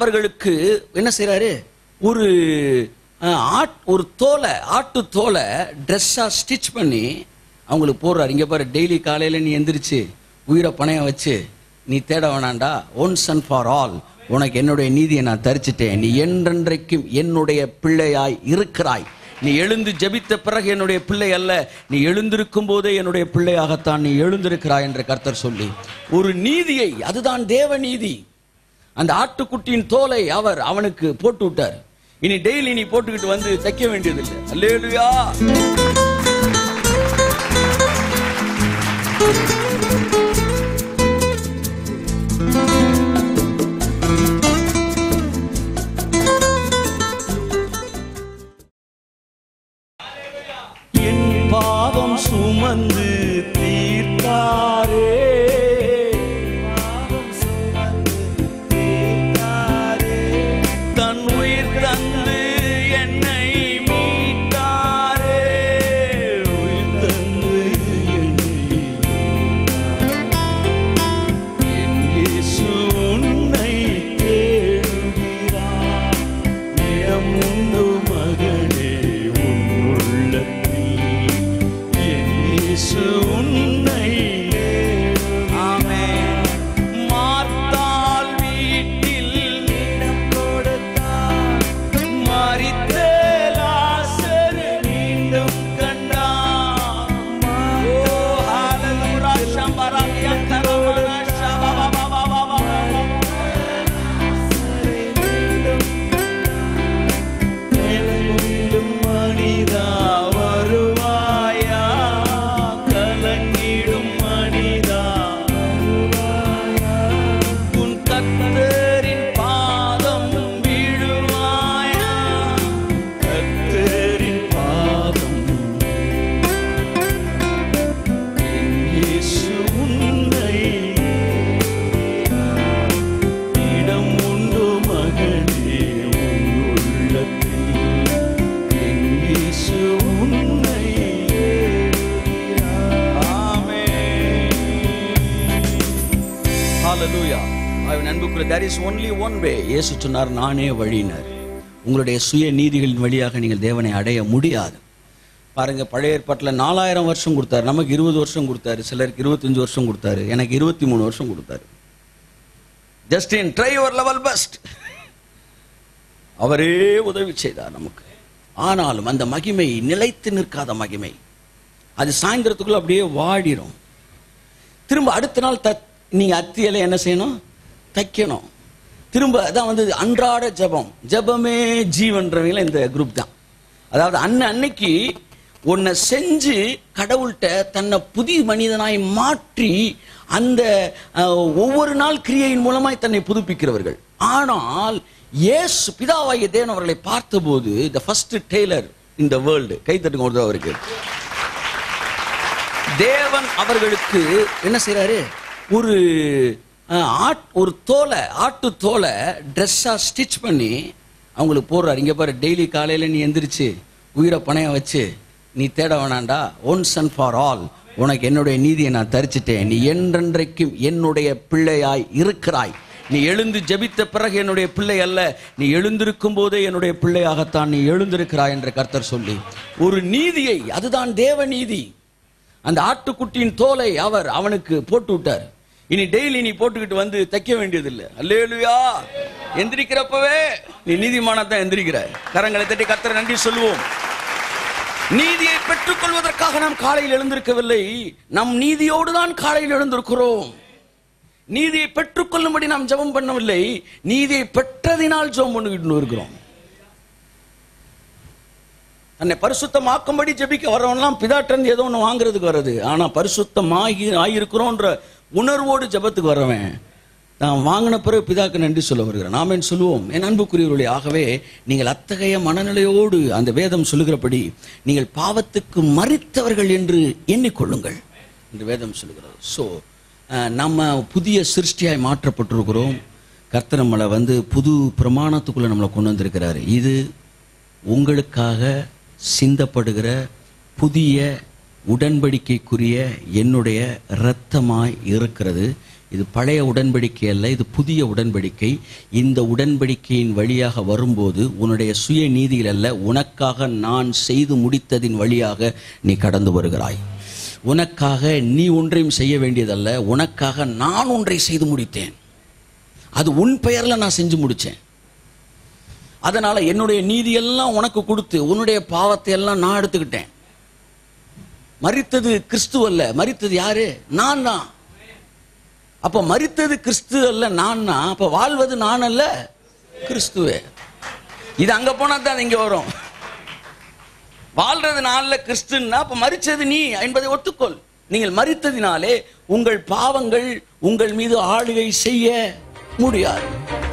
அவர்களுக்கு என்ன செய்கிறாரு, ஒரு தோலை, ஆட்டு தோலை ட்ரெஸ்ஸாக ஸ்டிச் பண்ணி அவங்களுக்கு போடுறாரு. இங்கே பாரு, டெய்லி காலையில் நீ எந்திரிச்சு உயிரை பணையம் வச்சு நீ தேட வேணாண்டா, ஒன்ஸ் அண்ட் ஃபார் ஆல் உனக்கு என்னுடைய நீதியை நான் தரிச்சிட்டேன், நீ என்றென்றைக்கும் என்னுடைய பிள்ளையாய் இருக்கிறாய். நீ எழுந்து ஜெபித்த பிறகு என்னுடைய பிள்ளை அல்ல, நீ எழுந்திருக்கும் போதே என்னுடைய பிள்ளையாகத்தான் நீ எழுந்திருக்கிறாய் என்று கர்த்தர் சொல்லி ஒரு நீதியை, அதுதான் தேவ நீதி. அந்த ஆட்டுக்குட்டியின் தோலை அவர் அவனுக்கு போட்டு விட்டார். இனி டெய்லி நீ போட்டுக்கிட்டு வந்து தைக்க வேண்டியதில்லை. அல்லேலூயா. இயேசு சொன்னார், நானே வழியினர். உங்களுடைய சுய நீதிகளின் வழியாக நீங்கள் தேவனை அடைய முடியாது. பாருங்க, பழைய ஏற்பாட்டில் 4000 வருஷம் கொடுத்தாரு, நமக்கு 20 வருஷம் கொடுத்தாரு, சிலருக்கு 25 வருஷம் கொடுத்தாரு, எனக்கு 23 வருஷம் கொடுத்தாரு. Justin, try your level best. அவரே உதவி செய்தார் நமக்கு. ஆனாலும் அந்த மகிமை நிலைத்து நிற்காத மகிமை. அது சாயந்தரத்துக்குள்ள அப்படியே வாடிடும். திரும்ப அடுத்த நாள் நீங்க அத்தியலை என்ன செய்யணும், தைக்கணும். திரும்ப அதான் வந்து அன்றாட ஜபம், ஜபமே ஜீவன்றவங்கள இந்த குரூப் தான். அதாவது அன்னைக்கு ஒன்றை செஞ்சு கடவுள்கிட்ட தன்னை புதிய மனிதனாய் மாற்றி அந்த ஒவ்வொரு நாள் கிரியையின் மூலமாய் தன்னை புதுப்பிக்கிறவர்கள். ஆனால் இயேசு பிதாவாகிய தேவன் அவர்களை பார்த்தபோது, the first tailor in the world, கைத்தட்டுங்க ஒரு அவருக்கு. தேவன் அவர்களுக்கு என்ன செய்கிறாரு, ஒரு தோலை, ஆட்டு தோலை ட்ரெஸ்ஸாக ஸ்டிச் பண்ணி அவங்களுக்கு போடுறாரு. இங்கே பாரு, டெய்லி காலையில் நீ எந்திரிச்சு உயிரை பணையம் வச்சு நீ தேட வேணாண்டா, ஒன்ஸ் அண்ட் ஃபார் ஆல் உனக்கு என்னுடைய நீதியை நான் தரிச்சிட்டேன், நீ என்றென்றைக்கும் என்னுடைய பிள்ளையாய் இருக்கிறாய். நீ எழுந்து ஜெபித்த பிறகு என்னுடைய பிள்ளை அல்ல, நீ எழுந்திருக்கும் போதே என்னுடைய பிள்ளையாகத்தான் நீ எழுந்திருக்கிறாய் என்று கர்த்தர் சொல்லி ஒரு நீதியை, அதுதான் தேவ நீதி. அந்த ஆட்டுக்குட்டியின் தோலை அவர் அவனுக்கு போட்டு விட்டார். இனி டெய்லி நீ போட்டுக்கிட்டு வந்து தைக்க வேண்டியதில்லை. அல்லேலூயா. எந்திரிக்கிறப்பவே நீ நீதிமானதான் எந்திரிக்கிற. கரங்களை தட்டி கர்த்தரை நன்றி சொல்லுவோம். நீதியை பெற்றுக்கொள்வதற்காக நாம் காலையில் எழுந்திருக்கவில்லை, நம் நீதியோடு தான் காலையில் எழுந்திருக்கிறோம். நீதியை பெற்றுக்கொள்ளும்படி நாம் ஜெபம் பண்ணவில்லை, நீதியை பெற்றதினால் ஜெபம் பண்ணிக்கிட்டு இருக்கிறோம். தன்னை பரிசுத்தமாக்கும்படி ஜெபிக்க வரவன்லாம் பிதாட்டந்து ஏதோ ஒன்று வாங்குறதுக்கு வர்றது. ஆனால் பரிசுத்தமாகி ஆகியிருக்கிறோன்ற உணர்வோடு ஜபத்துக்கு வரவன் நான் வாங்கின பிறகு பிதாக்கு நன்றி சொல்ல வருகிறேன். நாம் என்ன சொல்லுவோம்? என் அன்புக்குரியவர்களே, ஆகவே நீங்கள் அத்தகைய மனநிலையோடு அந்த வேதம் சொல்லுகிறபடி நீங்கள் பாவத்துக்கு மரித்தவர்கள் என்று எண்ணிக்கொள்ளுங்கள் என்று வேதம் சொல்லுகிறது. ஸோ நம்ம புதிய சிருஷ்டியாய் மாற்றப்பட்டிருக்கிறோம். கர்த்தர் நம்மளை வந்து புது பிரமாணத்துக்குள்ளே நம்மளை கொண்டு வந்திருக்கிறாரு. இது உங்களுக்காக சிந்தப்படுகிற புதிய உடன்படிக்கைக்குரிய என்னுடைய இரத்தமாய் இருக்கிறது. இது பழைய உடன்படிக்கை அல்ல, இது புதிய உடன்படிக்கை. இந்த உடன்படிக்கையின் வழியாக வரும்போது உன்னுடைய சுய நீதியில் அல்ல, உனக்காக நான் செய்து முடித்ததின் வழியாக நீ கடந்து வருகிறாய். உனக்காக நீ ஒன்றையும் செய்ய வேண்டியதல்ல, உனக்காக நான் ஒன்றை செய்து முடித்தேன். அது உன் பெயரில் நான் செஞ்சு முடித்தேன். அதனால் என்னுடைய நீதியெல்லாம் உனக்கு கொடுத்து உன்னுடைய பாவத்தை எல்லாம் நான் எடுத்துக்கிட்டேன். மரித்தது கிறிஸ்து அல்ல, மரித்தது யாரு? நான் தான். அப்போ மரித்தது கிறிஸ்து அல்ல, நான் தான். அப்போ வாழ்வது நான் அல்ல, கிறிஸ்துவே. இது அங்கே போனால் தான் இங்கே வரும். வாழ்றது நான் அல்ல, கிறிஸ்துன்னா அப்போ மரித்தது நீ என்பதை ஒத்துக்கொள். நீங்கள் மரித்ததினாலே உங்கள் பாவங்கள் உங்கள் மீது ஆளுகை செய்ய முடியாது.